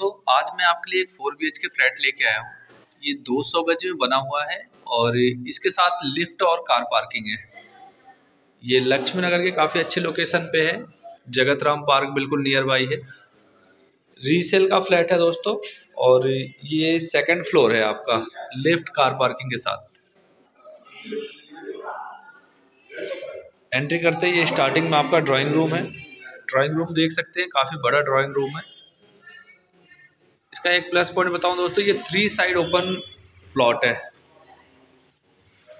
दोस्तों, आज मैं आपके लिए एक 4 BHK फ्लैट लेके आया हूँ। ये 200 गज में बना हुआ है और इसके साथ लिफ्ट और कार पार्किंग है। ये लक्ष्मी नगर के काफ़ी अच्छे लोकेशन पे है, जगत राम पार्क बिल्कुल नियर बाई है। रीसेल का फ्लैट है दोस्तों और ये 2nd फ्लोर है आपका, लिफ्ट कार पार्किंग के साथ। एंट्री करते ही ये स्टार्टिंग में आपका ड्राइंग रूम है। ड्राइंग रूम देख सकते हैं, काफ़ी बड़ा ड्राइंग रूम है। इसका एक प्लस पॉइंट बताऊं दोस्तों, ये 3 साइड ओपन प्लॉट है,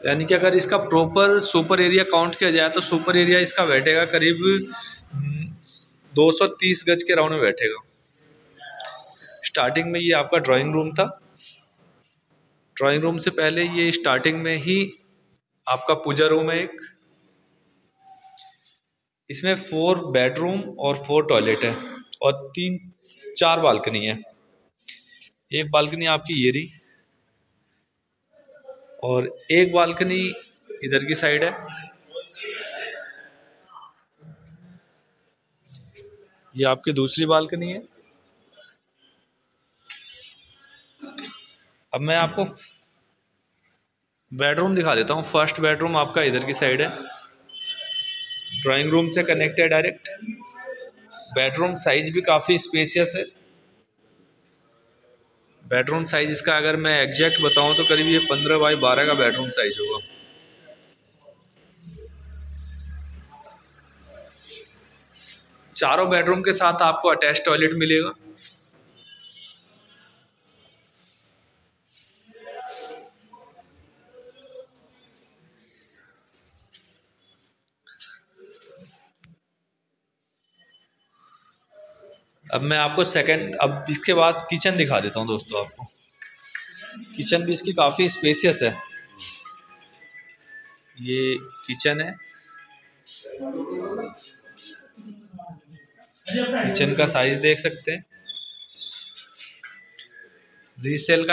यानी कि अगर इसका प्रॉपर सुपर एरिया काउंट किया जाए तो सुपर एरिया इसका बैठेगा करीब 230 गज के राउंड में बैठेगा। स्टार्टिंग में ये आपका ड्राइंग रूम था। ड्राइंग रूम से पहले ये स्टार्टिंग में ही आपका पूजा रूम है एक। इसमें 4 बेडरूम और 4 टॉयलेट है और 4 बालकनी है। एक बालकनी आपकी ये रही और एक बालकनी इधर की साइड है। ये आपकी दूसरी बालकनी है। अब मैं आपको बेडरूम दिखा देता हूँ। फर्स्ट बेडरूम आपका इधर की साइड है, ड्राइंग रूम से कनेक्ट है डायरेक्ट। बेडरूम साइज भी काफ़ी स्पेशियस है। बेडरूम साइज इसका अगर मैं एग्जैक्ट बताऊं तो करीब ये 15 बाई 12 का बेडरूम साइज होगा। चारों बेडरूम के साथ आपको अटैच टॉयलेट मिलेगा। अब मैं आपको अब इसके बाद किचन दिखा देता हूं दोस्तों। आपको किचन भी इसकी काफ़ी स्पेशियस है। ये किचन है। किचन का साइज देख सकते हैं। रीसेल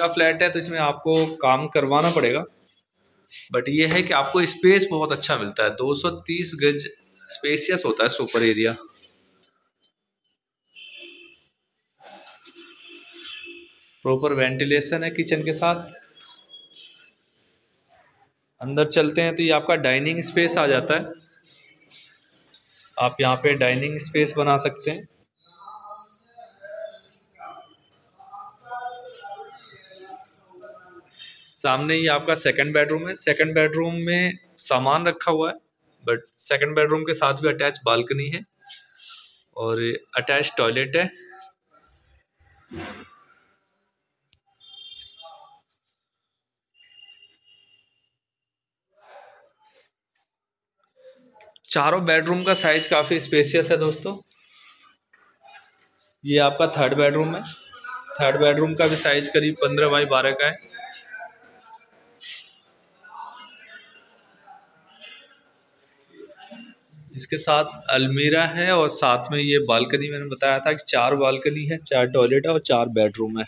का फ्लैट है तो इसमें आपको काम करवाना पड़ेगा, बट ये है कि आपको स्पेस बहुत अच्छा मिलता है। 230 गज स्पेशियस होता है सुपर एरिया। प्रॉपर वेंटिलेशन है किचन के साथ। अंदर चलते हैं तो ये आपका डाइनिंग स्पेस आ जाता है। आप यहाँ पे डाइनिंग स्पेस बना सकते हैं। सामने ही आपका 2nd बेडरूम है। 2nd बेडरूम में सामान रखा हुआ है, बट 2nd बेडरूम के साथ भी अटैच बालकनी है और अटैच टॉयलेट है। चारों बेडरूम का साइज काफ़ी स्पेशियस है दोस्तों। ये आपका 3rd बेडरूम है। 3rd बेडरूम का भी साइज करीब 15 बाई 12 का है। इसके साथ अलमीरा है और साथ में ये बालकनी, मैंने बताया था कि 4 बालकनी है, 4 टॉयलेट है और 4 बेडरूम है।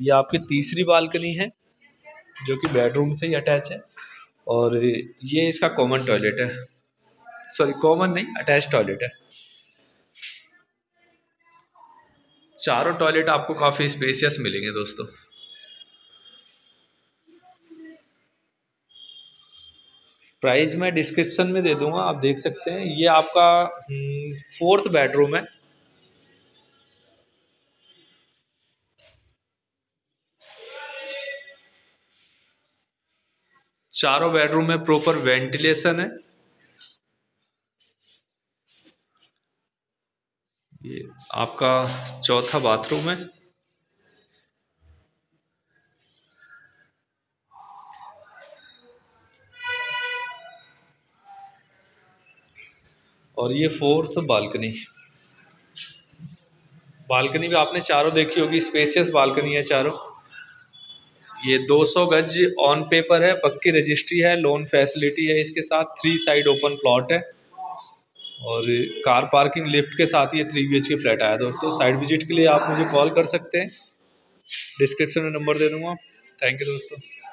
ये आपकी तीसरी बालकनी है जो कि बेडरूम से ही अटैच है और ये इसका कॉमन टॉयलेट है, सॉरी कॉमन नहीं, अटैच टॉयलेट है। चारों टॉयलेट आपको काफ़ी स्पेशियस मिलेंगे दोस्तों। प्राइस मैं डिस्क्रिप्शन में दे दूंगा, आप देख सकते हैं। ये आपका 4th बेडरूम है। चारों बेडरूम में प्रॉपर वेंटिलेशन है। ये आपका 4था बाथरूम है। और ये 4th बालकनी। बालकनी भी आपने चारों देखी होगी, स्पेशियस बालकनी है चारों। ये 200 गज ऑन पेपर है, पक्की रजिस्ट्री है, लोन फैसिलिटी है इसके साथ। 3 साइड ओपन प्लॉट है और कार पार्किंग लिफ्ट के साथ ये 3 BHK फ्लैट आया दोस्तों। साइट विजिट के लिए आप मुझे कॉल कर सकते हैं, डिस्क्रिप्शन में नंबर दे दूँगा। थैंक यू दोस्तों।